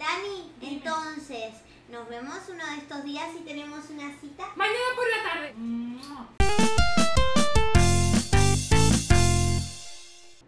Dani, dime. Entonces, nos vemos uno de estos días y tenemos una cita. Mañana por la tarde.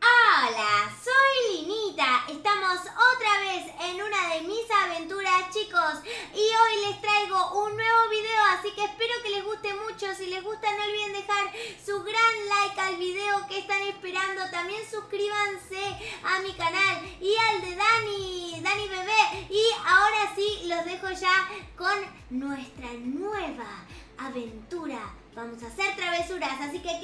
Hola, soy Lynita. Estamos otra vez en una de mis aventuras, chicos. Y hoy les traigo un nuevo video, así que espero que les guste mucho. Si les gusta, no olviden dejar su gran like al video que están esperando. También suscríbanse a mi canal y al de Dani, Dani Bebé. Y ahora sí, los dejo ya con nuestra nueva aventura. Vamos a hacer travesuras, así que lo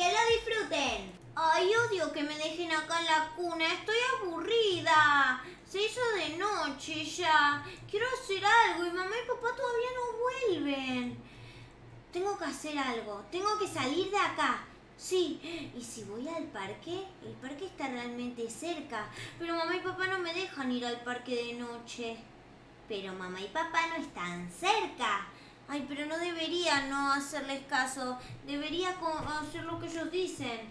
disfruten. Ay, odio que me dejen acá en la cuna, estoy aburrida. Se hizo de noche ya. Quiero hacer algo y mamá y papá todavía no vuelven. Tengo que hacer algo, tengo que salir de acá. Sí, y si voy al parque, el parque está realmente cerca. Pero mamá y papá no me dejan ir al parque de noche. Pero mamá y papá no están cerca. Ay, pero no debería no hacerles caso. Debería hacer lo que ellos dicen.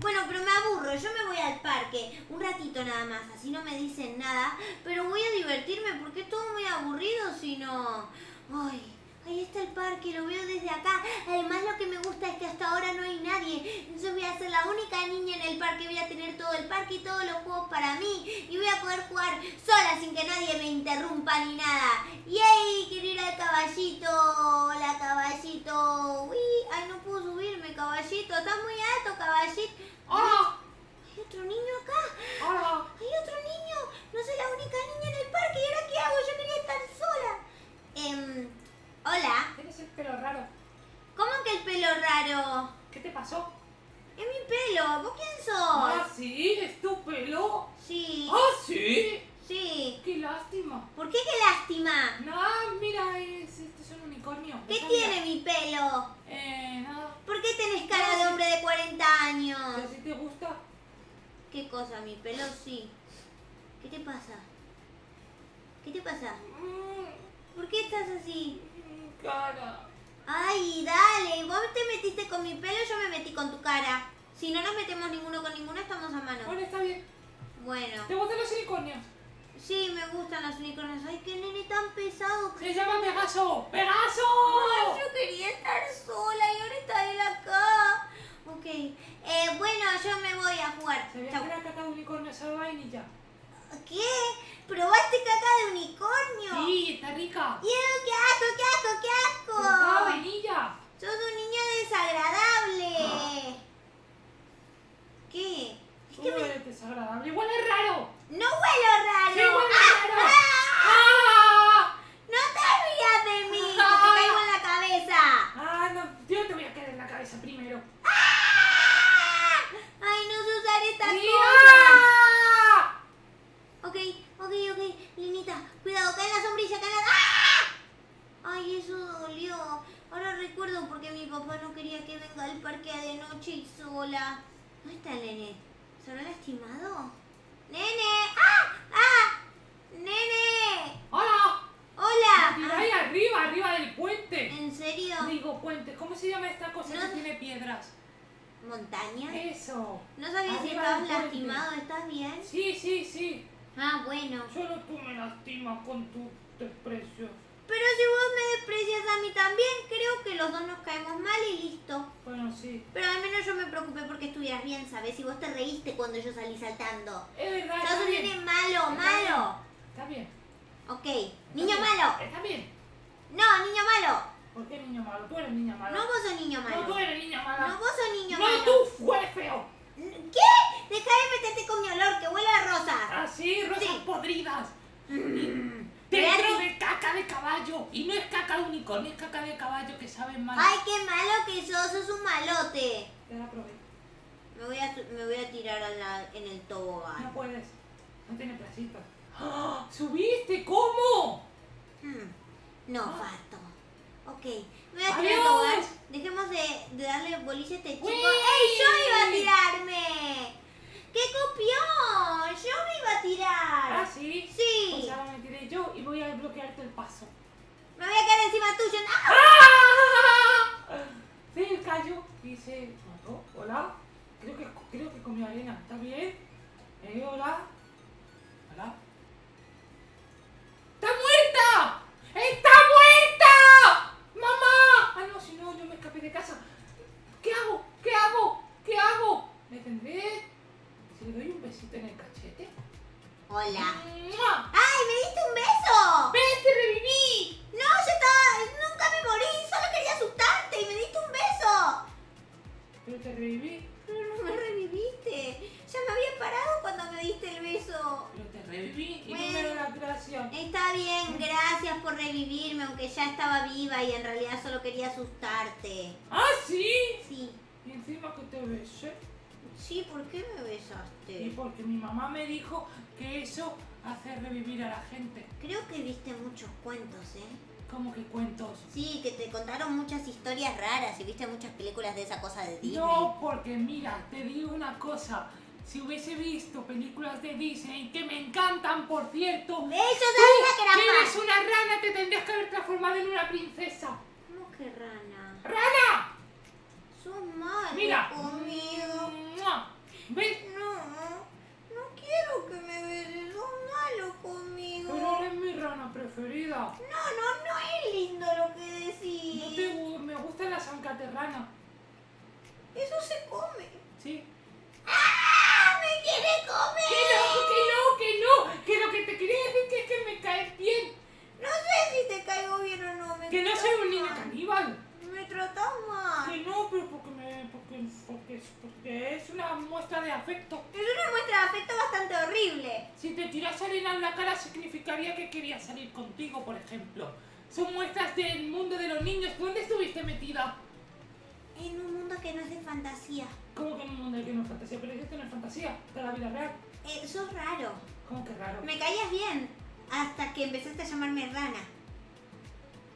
Bueno, pero me aburro, yo me voy al parque un ratito nada más, así no me dicen nada, pero voy a divertirme porque es todo muy aburrido si no. Ay, ahí está el parque, lo veo desde acá. Además lo que me gusta es que hasta ahora no hay nadie. Entonces voy a ser la única niña en el parque, voy a tener todo el parque y todos los juegos para mí. Y voy a poder jugar sola sin que nadie me interrumpa ni nada. ¡Yay! Quiero ir al caballito. Hola caballito. ¡Uy! Ay, no puedo subirme, caballito. Está muy alto, caballito. ¡Oh! ¿Hay otro niño acá? ¡Oh! ¡Hay otro niño! No soy la única niña en el parque. ¿Y ahora qué hago? Yo quería estar sola. Hola. Tienes el pelo raro. ¿Cómo que el pelo raro? ¿Qué te pasó? Es mi pelo. ¿Vos quién sos? Ah, sí, es tu pelo. Sí. Ah, sí. Sí. Qué lástima. ¿Por qué qué lástima? No, mira, es un unicornio. ¿Qué tiene mi pelo? Nada. ¿Por qué tenés cara de hombre de 40 años? Pero si te gusta. ¿Qué cosa? Mi pelo sí. ¿Qué te pasa? ¿Qué te pasa? ¿Por qué estás así? Cara. Ay, dale, vos te metiste con mi pelo, yo me metí con tu cara. Si no nos metemos ninguno con ninguno, estamos a mano. Bueno, está bien. Bueno. ¿Te gustan los unicornios? Sí, me gustan los unicornios. Ay, qué nene tan pesado. Se llama Pegaso. ¡Pegaso! Ay, yo quería estar sola y ahora está él acá. Ok. Bueno, yo me voy a jugar. Se ve la caca de unicornio, sabe vainilla. ¿Qué? ¿Probaste caca de unicornio? Sí, está rica. ¡Qué asco, qué asco, qué asco! ¡Sabe vainilla! ¡Sos un niño desagradable! Ah. ¿Qué? Es que eres desagradable. ¡Huele raro! ¡No huelo raro! ¡Sí, huele raro! ¡Ah! ¡Ah! ¡No te rías de mí! ¡Ah! ¡Que te caigo en la cabeza! ¡Ah, no! Yo te voy a caer en la cabeza primero. ¡Ah! ¡Ay, no sé usar estas cosas! Ok, Lynita, cuidado, cae en la sombrilla, cae en la... ¡Ah! Ay, eso dolió. Ahora recuerdo por qué mi papá no quería que venga al parque de noche y sola. ¿Dónde está el nene? ¿Se habrá lastimado? ¡Nene! ¡Ah! ¡Ah! ¡Nene! ¡Hola! ¡Hola! Mira, ahí arriba, arriba del puente. ¿En serio? Digo, puente, ¿cómo se llama esta cosa que tiene piedras? ¿Montaña? Eso. No sabía si estabas lastimado, ¿estás bien? Sí. Ah, bueno. Solo tú me lastimas con tu desprecio. Pero si vos me desprecias a mí también, creo que los dos nos caemos mal y listo. Bueno, sí. Pero al menos yo me preocupé porque estuvieras bien, ¿sabes? Y vos te reíste cuando yo salí saltando. Es verdad, está bien. Sos un malo, malo. Está bien. Ok, niño malo. Está bien. No, niño malo. ¿Por qué niño malo? Tú eres niña mala. No, vos sos niño malo. No, tú eres niña mala. No, vos sos niño malo. No, tú eres feo. ¿Qué? Deja de meterte con mi olor, que huele a rosas. Ah, sí, rosas sí. Podridas. Dentro de caca de caballo. Y no es caca de unicornio, es caca de caballo que sabe mal. Ay, qué malo que sos un malote. Te la probé. Me voy a tirar en el tobogán. No puedes, no tiene placita. ¡Ah! ¿Subiste? ¿Cómo? No, fato. Ok, me voy a tirar el tobogán. Dejemos de darle bolilla a este chico. ¡Ey! Yo iba a tirarme. ¡Qué copión! Yo me iba a tirar. ¿Ah, sí? Sí. Pues ahora me tiré yo y voy a bloquearte el paso. Me voy a caer encima tuyo. ¡Ah! Sí, cayó y se mató. Hola. Creo que comió arena. ¿Está bien? Hola. Hola. creación. Está bien, gracias por revivirme, aunque ya estaba viva y en realidad solo quería asustarte. ¿Ah, sí? Sí. Y encima que te besé. Sí, ¿por qué me besaste? Sí, porque mi mamá me dijo que eso hace revivir a la gente. Creo que viste muchos cuentos, ¿eh? ¿Cómo que cuentos? Sí, que te contaron muchas historias raras y viste muchas películas de esa cosa de Disney. No, porque mira, te digo una cosa. Si hubiese visto películas de Disney, que me encantan, por cierto... ¡Eso sabía que era mal! ¡Eres una rana! Te tendrías que haber transformado en una princesa. ¿Cómo que rana? ¡Rana! ¡Sos mal conmigo! ¡Mua! ¿Ves? No quiero que me beses, sos malo conmigo. Pero eres mi rana preferida. No es lindo lo que decís. Me gusta la zancaterrana. Eso se come. Sí. ¡Ah! ¡Me quiere comer! Que no. Que lo que te quería decir que es que me caes bien. No sé si te caigo bien o no. Que no soy un niño caníbal. Me tratas mal. Que no, pero porque es una muestra de afecto. Es una muestra de afecto bastante horrible. Si te tiras arena en la cara significaría que quería salir contigo, por ejemplo. Son muestras del mundo de los niños. ¿Dónde estuviste metida? En un mundo que no es de fantasía. ¿Cómo que en un mundo que no es fantasía? Pero esto no es fantasía, está la vida real. Sos raro. ¿Cómo que raro? Me caías bien hasta que empezaste a llamarme rana.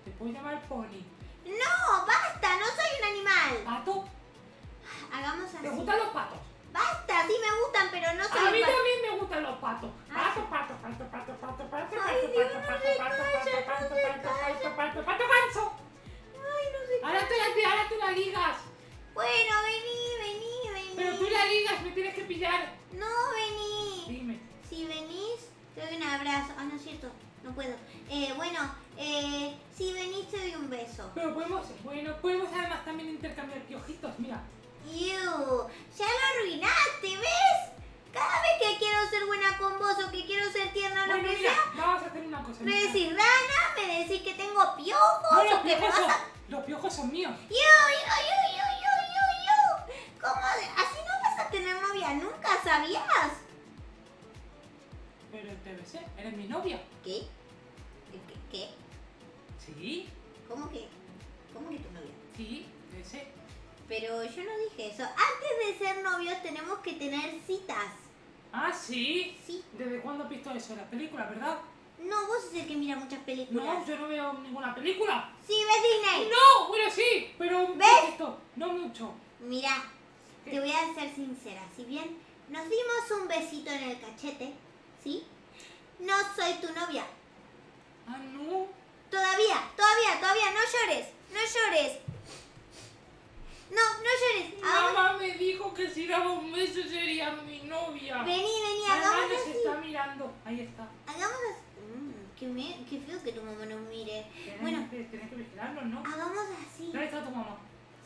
Te puedo llamar pony. ¡No! ¡Basta! ¡No soy un animal! ¿Pato? Hagamos así. ¿Te gustan los patos? ¡Basta! Sí me gustan, pero no soy... A mí también me gustan los patos. Pato, ahora tú la ligas. Bueno, vení. Pero tú la ligas, me tienes que pillar. No, vení. Dime. Si venís, te doy un abrazo. Ah, no es cierto. No puedo. Si venís te doy un beso. Pero podemos además también intercambiar piojitos, mira. ¡Ew! ¡Ya lo arruinaste! ¿Ves? Cada vez que quiero ser buena con vos o que quiero ser tierna o lo que sea... Vamos a hacer una cosa. Me decís rana, me decís que tengo piojos o que me vas a... Los piojos son míos. ¡Yo! ¿Cómo? Así no vas a tener novia nunca, ¿sabías? Pero te besé, eres mi novia. ¿Qué? ¿Qué? ¿Sí? ¿Cómo que? ¿Cómo que tu novia? Sí, te besé. Pero yo no dije eso. Antes de ser novios tenemos que tener citas. ¿Ah, sí? Sí. ¿Desde cuándo has visto eso? En las películas, ¿verdad? No, vos sos el que mira muchas películas. No, yo no veo ninguna película. Sí, ves Disney. No, bueno, sí, pero... ¿Ves? Esto, no mucho. Mira, te voy a ser sincera. Si bien nos dimos un besito en el cachete, ¿sí? No soy tu novia. Ah, no. Todavía, no llores. No llores. Mamá me dijo que si daba un beso sería mi novia. Vení, hagamos así. Se está mirando, ahí está. Hagamos así. Qué feo que tu mamá nos mire. Bueno, tenés que vigilarnos, ¿no? Hagamos así. ¿Dónde está tu mamá?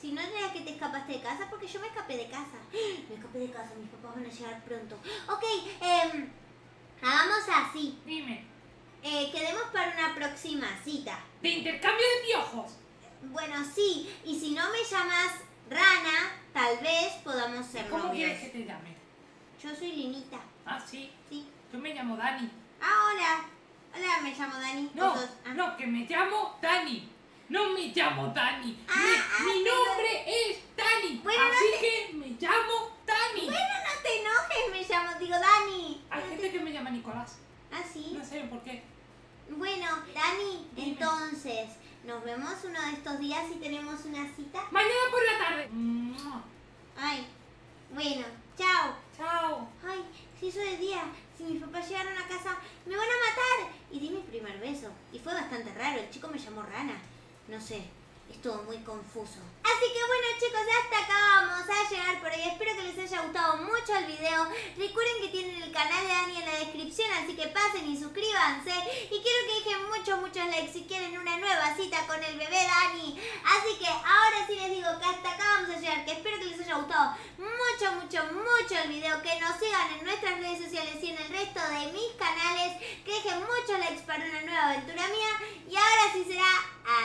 Si no creas que te escapaste de casa, porque yo me escapé de casa. Mis papás van a llegar pronto. Ok, hagamos así. Dime. Quedemos para una próxima cita. ¿De intercambio de piojos? Bueno, sí. Y si no me llamas rana, tal vez podamos ser novios. ¿Cómo quieres que te llame? Yo soy Lynita. Ah, sí. Sí. Yo me llamo Dani. Ah, hola. Hola, me llamo Dani. No, que me llamo Dani. No me llamo Dani. Mi nombre es Dani. Bueno, así que me llamo Dani. Bueno, no te enojes, digo Dani. Hay gente que me llama Nicolás. ¿Ah, sí? No sé por qué. Bueno, Dani, dime. Entonces, nos vemos uno de estos días y tenemos una cita. Mañana por la tarde. Ay, bueno, chao. Chao. Ay, si hizo de día, si mis papás llegaron a casa, me van a matar. Y di mi primer beso. Y fue bastante raro, el chico me llamó rana. No sé, estuvo muy confuso. Así que bueno chicos, hasta acá vamos a llegar por hoy. Espero que les haya gustado mucho el video. Recuerden que tienen el canal de Dani en la descripción, así que pasen y suscríbanse. Y quiero que dejen muchos likes si quieren una nueva cita con el bebé Dani. Así que ahora sí les digo que hasta acá vamos a llegar. Que espero que les haya gustado mucho el video. Que nos sigan en nuestras redes sociales y en el resto de mis canales. Que dejen muchos likes para una nueva aventura mía. Y ahora sí será...